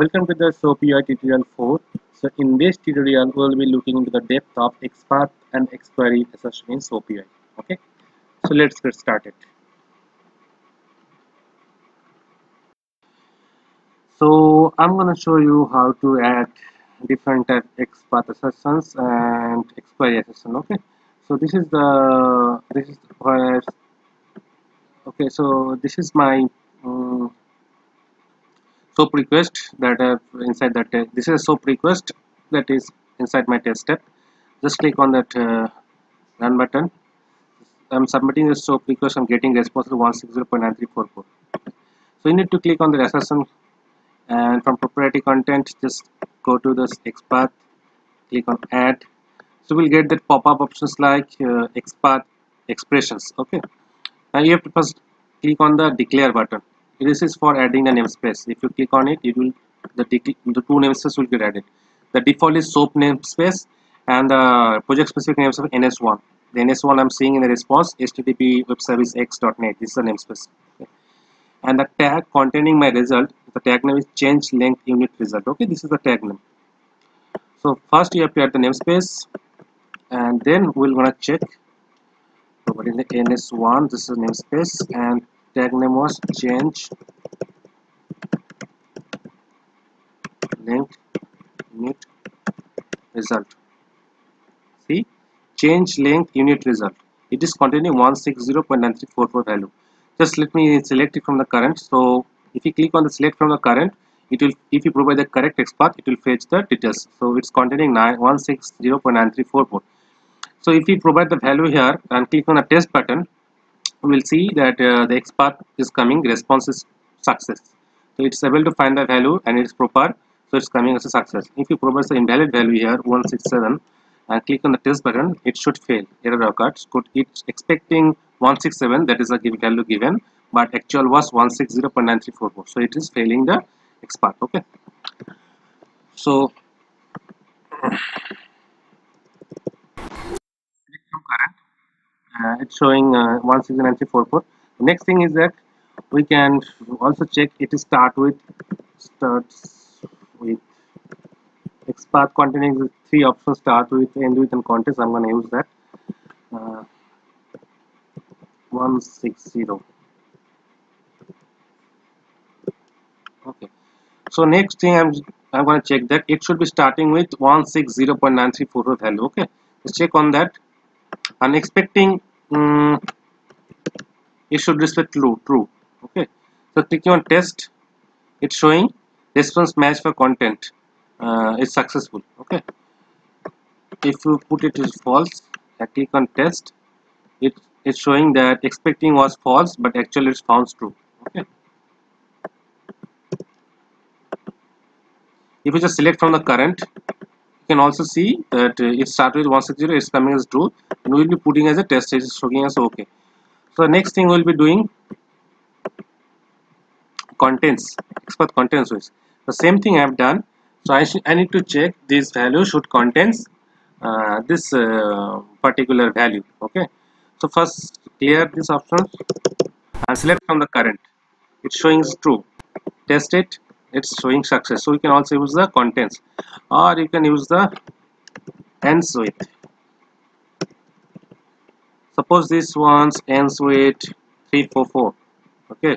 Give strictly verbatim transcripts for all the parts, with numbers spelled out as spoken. Welcome to the SoapUI tutorial four. So in this tutorial, we will be looking into the depth of XPath and XQuery assertion in SoapUI. Okay, so let's get started. So I'm going to show you how to add different uh, XPath assertions and XQuery assertion. Okay, so this is the this is where. Okay, so this is my. Um, SOAP request that I have inside that uh, this is a SOAP request that is inside my test step. Just click on that uh, run button. I'm submitting a SOAP request. I'm getting response to one sixty point nine three four four. So you need to click on the assertion, and from proprietary content, just go to this XPath. Click on add. So we'll get that pop-up options like uh, XPath expressions. Okay. Now you have to first click on the declare button. This is for adding the namespace. If you click on it, it will the, the two namespaces will get added. The default is SOAP namespace and the project specific namespace N S one. The N S one I'm seeing in the response H T T P web service x dot net. This is the namespace. Okay. And the tag containing my result, the tag name is change length unit result. Okay, this is the tag name. So first you have to add the namespace, and then we're gonna check. So what is the N S one? This is namespace, and tag name was change length unit result. See, change length unit result. It is containing one sixty point nine three four four value. Just let me select it from the current. So if you click on the select from the current, it will, if you provide the correct XPath, it will fetch the details. So it's containing one sixty point nine three four four. So if you provide the value here and click on the test button, we will see that uh, the XPath is coming, response is success. So it's able to find the value and it's proper, so it's coming as a success. If you provide the invalid value here, one sixty-seven, and click on the test button, it should fail. Error occurs. It's expecting one sixty-seven, that is the value given, but actual was one sixty point nine three four four. So it is failing the XPath. Okay. So current. Uh, it's showing uh, one sixty point nine three four four. The next thing is that we can also check it is start with starts with XPath containing the three options: start with, end with, and context. I'm going to use that uh, one sixty. Okay. So next thing I'm I'm going to check that it should be starting with one sixty point nine three four four value. Okay. Let's check on that. I'm expecting um, it should display true, true. Okay, so clicking on test, it's showing response match for content uh, is successful. Okay, if you put it as false, I click on test, it is showing that expecting was false, but actually it's found true. Okay, if you just select from the current, you can also see that uh, it starts with one sixty, it's coming as true, and we will be putting as a test, it is showing as okay. So the next thing we will be doing contents, XPath contents. Is the same thing I have done. So I, I need to check this value should contains uh, this uh, particular value. Okay. So first clear this option and select from the current. It's showing is true. Test it. It's showing success. So you can also use the contents, or you can use the ends with. Suppose this one ends with three four four. Okay,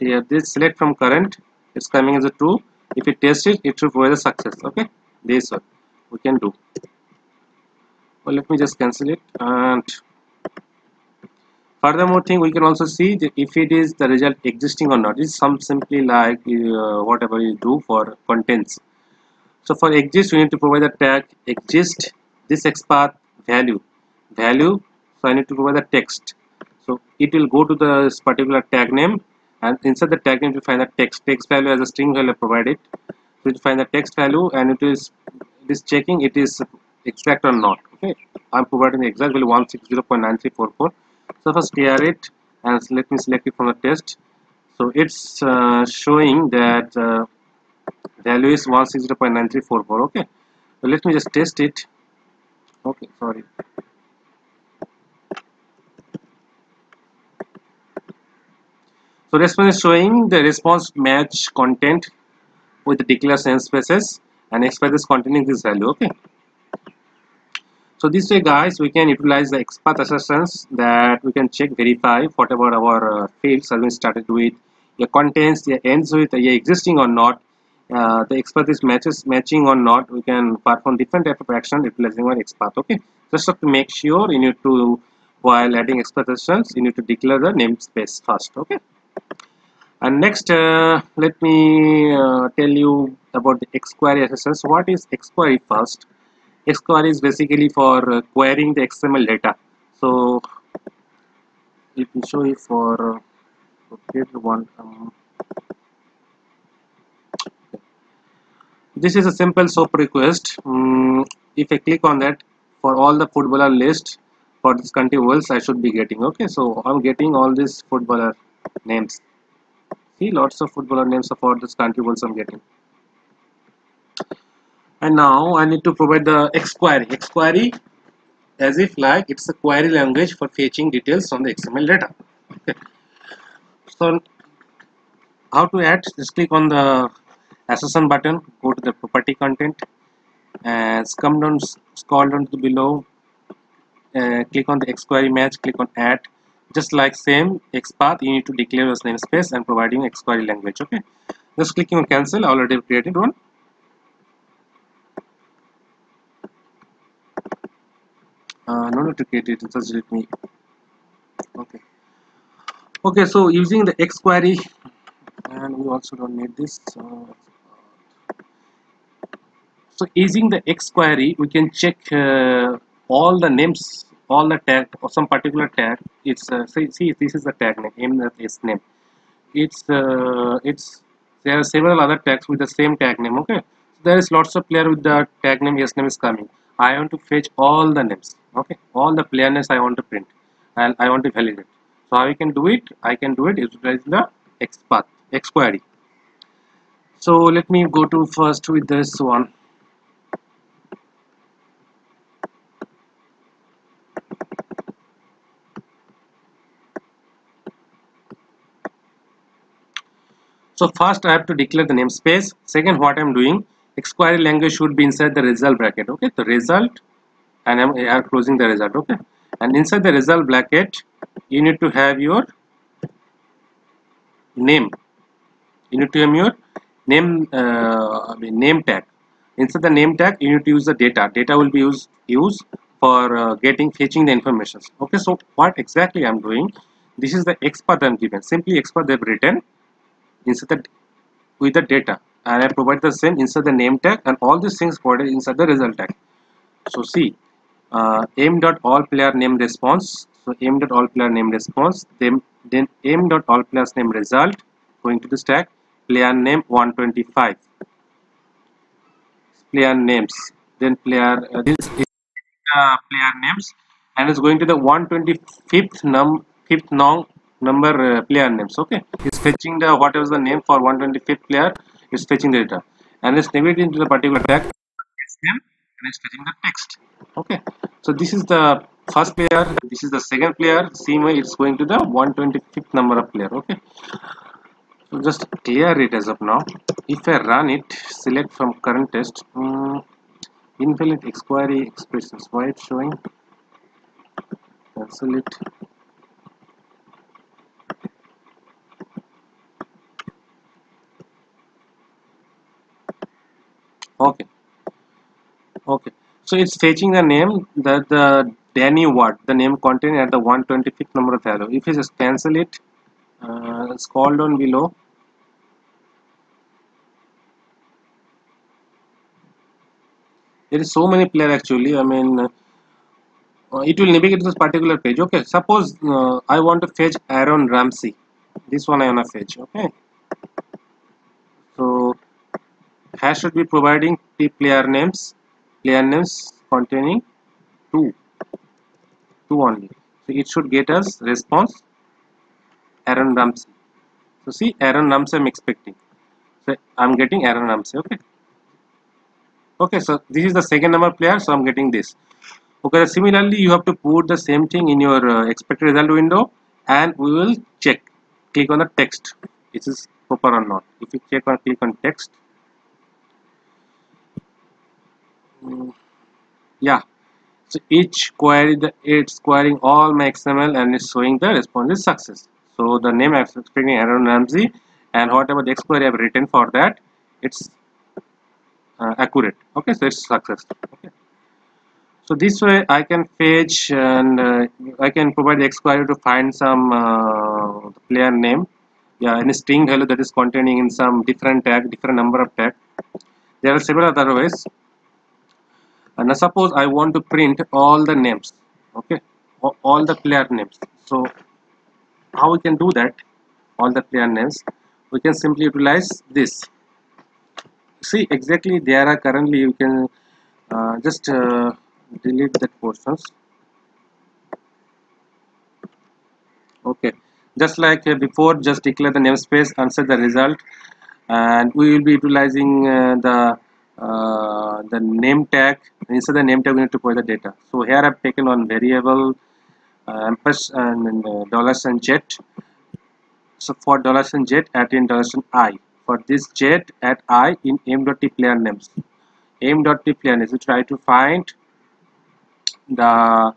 here this select from current, it's coming as a true. If you test it, it should provide a success. Okay, this one we can do. Well, let me just cancel it. And furthermore thing, we can also see that if it is the result existing or not. It's some simply like uh, whatever you do for contents. So for exist, we need to provide the tag exist, this XPath value, value. So I need to provide the text. So it will go to this particular tag name, and inside the tag name, you find the text. Text value as a string value provided. So you find the text value, and it is it is checking it is exact or not. Okay, I'm providing the exact value one sixty point nine three four four. So first clear it and let me select it from the test. So it's uh, showing that uh, value is one sixty point nine three four four. Okay, so let me just test it. Okay, sorry. So response is showing the response match content with the particular namespaces and XPaths containing this value. Okay, so this way, guys, we can utilize the XPath assertions that we can check, verify whatever our uh, field serving started with, the contains, the ends with, the existing or not, uh, the XPath is matches matching or not. We can perform different type of action utilizing our XPath. Okay, just have to make sure you need to, while adding XPath assertions, you need to declare the namespace first. Okay, and next uh, let me uh, tell you about the XQuery assertions. What is XQuery first? XQuery is basically for uh, querying the X M L data. So let me show you for uh, okay, one um, okay. This is a simple SOAP request. Um, if I click on that, for all the footballer list for this country worlds, I should be getting. Okay, so I'm getting all these footballer names. See, lots of footballer names for this country worlds I'm getting. And now I need to provide the XQuery. XQuery, as if like it's a query language for fetching details from the X M L data. Okay. So how to add? Just click on the assertion button, go to the property content, and come down, scroll down to below, uh, click on the XQuery match, click on add. Just like same XPath, you need to declare as namespace and providing XQuery language. Okay, just clicking on cancel. I already created one. Uh, no need to create it, just delete me. Okay. Okay, so using the XQuery, and we also don't need this. So, so using the XQuery, we can check uh, all the names, all the tag, or some particular tag. It's uh, see, see, this is the tag name, M S name. It's uh, it's there are several other tags with the same tag name. Okay, so there is lots of player with the tag name. Yes, name is coming. I want to fetch all the names. Okay, all the player names I want to print, and I want to validate. So how we can do it? I can do it utilizing the XPath, XQuery. So let me go to first with this one. So first I have to declare the namespace. Second, what I'm doing, XQuery language should be inside the result bracket. Okay, the result, and I'm, I'm closing the result. Okay, and inside the result bracket, you need to have your name. You need to have your name. Uh, I mean name tag. Inside the name tag, you need to use the data. Data will be used used for uh, getting fetching the information. Okay, so what exactly I'm doing? This is the XPath I'm given. Simply XPath they've written inside the with the data, and I provide the same inside the name tag, and all these things provided inside the result tag. So see, uh, m dot all player name response. So m dot all player name response. Then then m dot all players name result going to this tag, player name one twenty-five. Player names. Then player uh, this is uh, player names, and it's going to the one twenty-fifth num fifth num number uh, player names. Okay, it's fetching the whatever the name for one twenty-fifth player. It's fetching the data and it's navigating into the particular tag and it's fetching the text. Okay, so this is the first player, this is the second player. Same way it's going to the one twenty-fifth number of player. Okay, so just clear it as of now. If I run it, select from current test, um, invalid XQuery expressions. Why it's showing? Cancel it. Okay, okay, so it's fetching the name, that the Danny Watt, the name contained at the one twenty-fifth number of value. If you just cancel it, uh, scroll down below. There is so many player actually. I mean, uh, it will navigate to this particular page. Okay, suppose uh, I want to fetch Aaron Ramsey. This one I wanna fetch. Okay, so hash should be providing the player names, player names containing two, two only. So it should get us response Aaron Ramsey. So see, Aaron Ramsey I'm expecting. So I'm getting Aaron Ramsey. Okay. Okay. So this is the second number player. So I'm getting this. Okay. Similarly, you have to put the same thing in your uh, expected result window, and we will check. Click on the text. Is this proper or not? If you check or click on text. mm, yeah, so each query the, it's querying all my X M L and it's showing the response is success. So the name I'm explaining Aaron Ramsey, and whatever the XQuery I've written for that, it's uh, accurate. Okay, so it's success. Okay. So this way I can fetch and uh, I can provide the XQuery to find some uh, player name. Yeah, any string value that is containing in some different tag, different number of tag. There are several other ways. And now suppose I want to print all the names. Okay, all the player names. So how we can do that? All the player names. We can simply utilize this. See, exactly there are currently you can uh, just uh, delete that portions. Okay, just like uh, before, just declare the namespace and set the result, and we will be utilizing uh, the uh, the name tag. Inside the name tag we need to provide the data. So here I have taken one variable uh, and uh, dollar sign jet. So for dollar sign jet at in dollar sign I, for this jet at I in m.t player names, m.t player names, we try to find the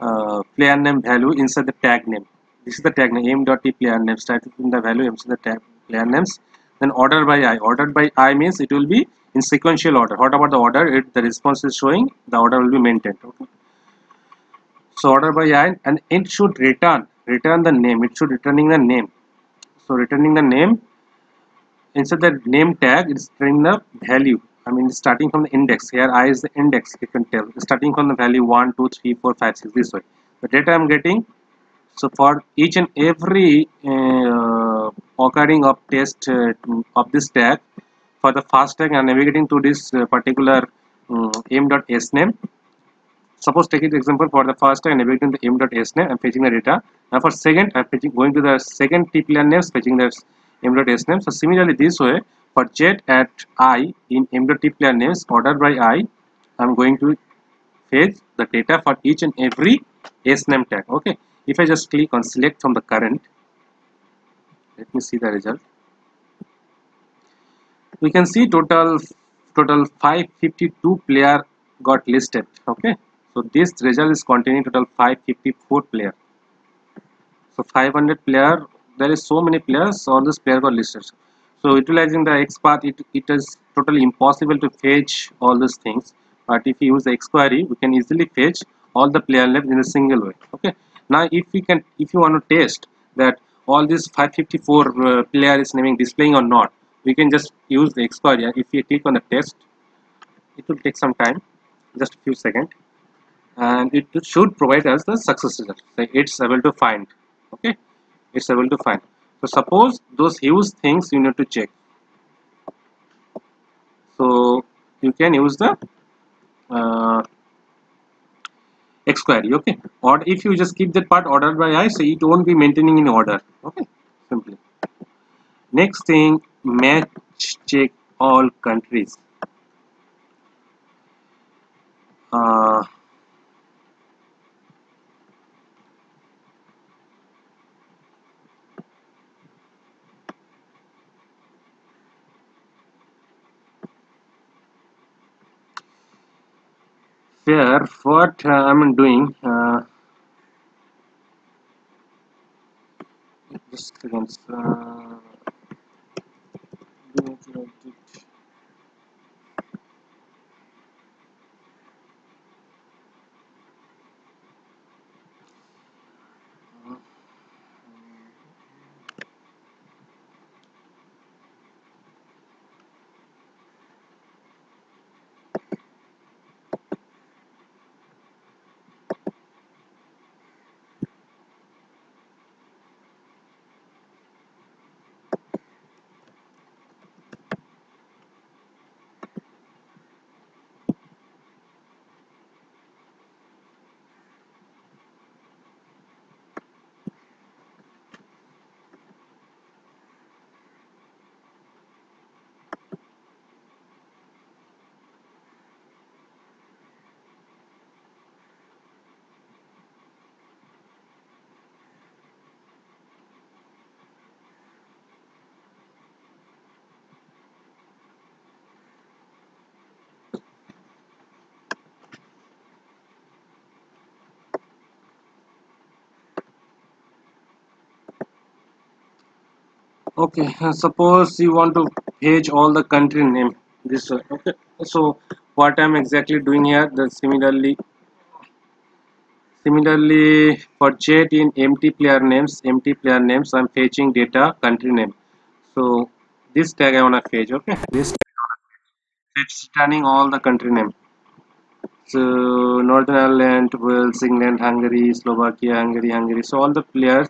uh, player name value inside the tag name. This is the tag name m.t player names. Try to find the value inside the tag player names. Then order by I. Order by I means it will be in sequential order. What about the order? It, the response is showing. The order will be maintained. Okay. So order by I, and it should return return the name. It should returning the name. So returning the name inside the name tag. It's returning the value. I mean starting from the index. Here I is the index. You can tell starting from the value one, two, three, four, five, six. This way. The data I'm getting. So for each and every uh, occurring of test uh, of this tag, for the first tag I'm navigating to this uh, particular um, m.s name. Suppose take it example for the first tag I'm navigating to m.s name and fetching the data. Now for second I'm fetching, going to the second T player names, fetching the m.s name. So similarly this way for jet at I in m.t player names ordered by I, I'm going to fetch the data for each and every s name tag. Okay. If I just click on select from the current, let me see the result. We can see total total five fifty-two player got listed. Okay, so this result is containing total five fifty-four player. So five hundred player, there is so many players, all this player got listed. So utilizing the XPath, it, it is totally impossible to fetch all these things. But if you use the XQuery, we can easily fetch all the player left in a single way. Okay. Now if we can, if you want to test that all this five fifty-four uh, player is naming displaying or not, we can just use the XQuery. If you click on the test, it will take some time, just a few seconds, and it should provide us the success result. So it's able to find. Okay, it's able to find. So suppose those huge things you need to check. So you can use the uh, XQuery. Okay, or if you just keep that part ordered by I, so it won't be maintaining in order. Okay, simply. Next thing, match check all countries. Uh, Here, what uh, I'm doing, uh, just seconds. Uh, Okay, suppose you want to page all the country name this way. Okay, so what I'm exactly doing here, then similarly similarly for jet in empty player names empty player names I'm fetching data country name. So this tag I want to fetch. Okay, this tag I want to fetch. It's turning all the country name. So Northern Ireland, Wales, England, Hungary, Slovakia, Hungary, Hungary. So all the players,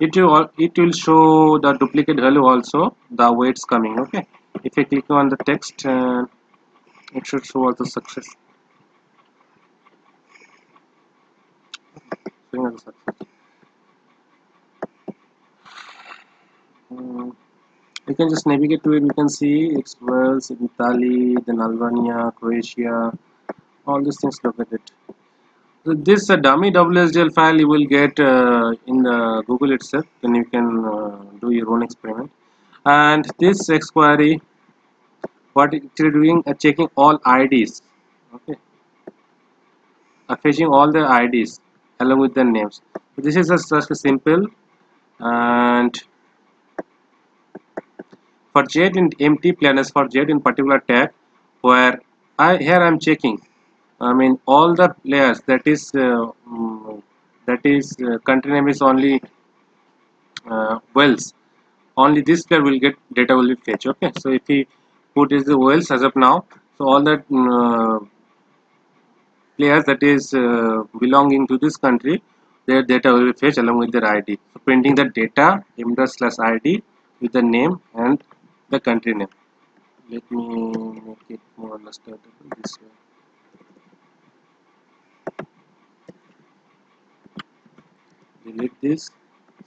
it will it will show the duplicate value also, the way it's coming. Okay, if I click on the text, uh, it should show as a success. Um, you can just navigate to it. You can see it's Wales, Italy, then Albania, Croatia. All these things located. So this uh, dummy W S D L file you will get uh, in the Google itself. Then you can uh, do your own experiment. And this XQuery, what it is doing, uh, checking all I Ds. Okay, uh, fetching all the I Ds along with the names. So this is just, just simple. And for jet in empty planners, for jet in particular tab, where I here I'm checking. I mean all the players, that is uh, that is uh, country name is only uh, Wales, only this player will get data will be fetched. Okay, so if we put is the Wales as of now, so all that uh, players that is uh, belonging to this country, their data will be fetched along with their I D. So printing the data m dot slash I D with the name and the country name. Let me make it more understandable this way. Delete this,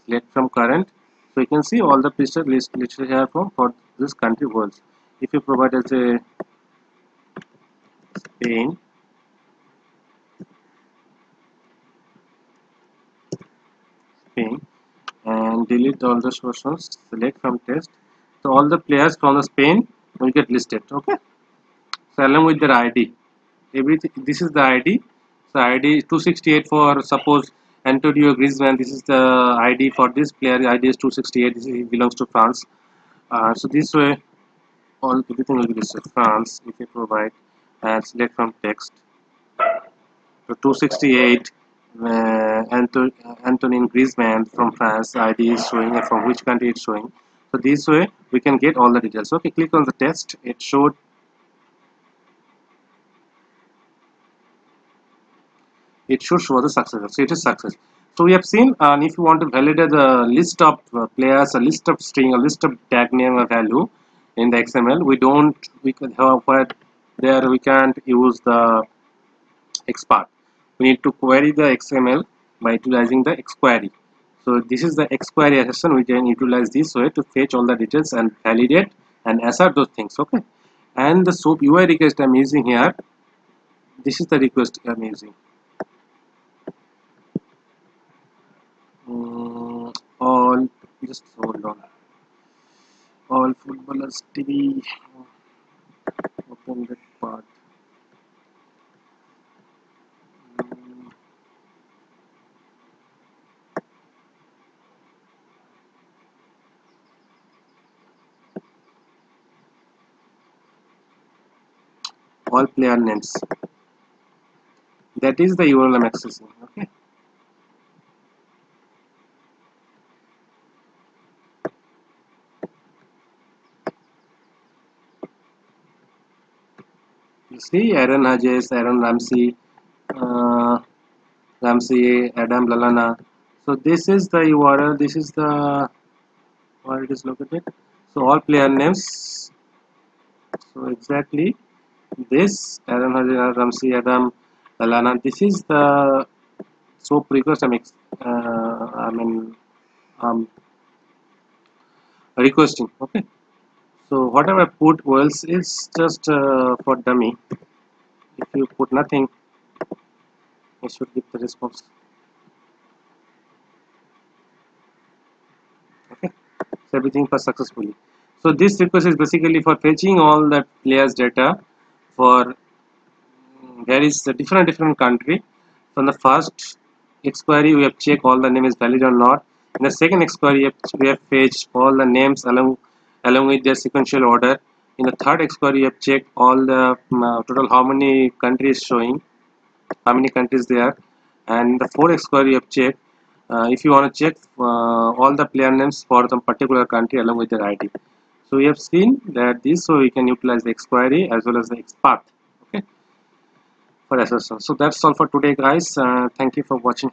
select from current. So you can see all the picture list literally here from for this country worlds. If you provide as a Spain, Spain, and delete all the sources, select from test. So all the players from the Spain will get listed. Okay. So along with their I D. Everything, this is the I D. So I D is two sixty-eight for suppose Antonio Griezmann. This is the I D for this player. The I D is two sixty-eight. This is, belongs to France. Uh, so this way, all everything will be listed. France, if you provide, and select from text. So two sixty-eight, uh, Anto Antonio Griezmann from France. I D is showing, and from which country it's showing. So this way, we can get all the details. Okay, click on the text. It showed. It should show the success. So it is success. So we have seen, and um, if you want to validate the list of uh, players, a list of string, a list of tag name or value in the X M L, we don't, we can have where there we can't use the XPath. We need to query the X M L by utilizing the XQuery. So this is the XQuery assistant. We can utilize this way to fetch all the details and validate and assert those things. Okay. And the SoapUI request I'm using here. This is the request I'm using. Um, all just hold on all footballers T V, open that part. um, all player names, that is the U R L I'm accessing. Okay, see Aaron Hayes, Aaron Ramsey, uh, Ramsey, Adam Lallana. So this is the U R L. This is the where it is located. So all player names. So exactly this Aaron Hayes, Ramsey, Adam Lallana. This is the SOAP request. I'm uh, I mean um, requesting. Okay. So whatever I put Wales is just uh, for dummy. If you put nothing, it should give the response. Okay, so everything passed successfully. So this request is basically for fetching all the players' data for there is a different different country. From the first XQuery, we have checked all the name is valid or not. In the second XQuery, we have fetched all the names along along with their sequential order. In the third XQuery, we have checked all the uh, total how many countries showing, how many countries there. And in the fourth XQuery, we have checked uh, if you want to check uh, all the player names for the particular country along with their I D. So we have seen that this, so we can utilize the XQuery as well as the XPath. Okay, for assessment. So that's all for today, guys. Uh, thank you for watching.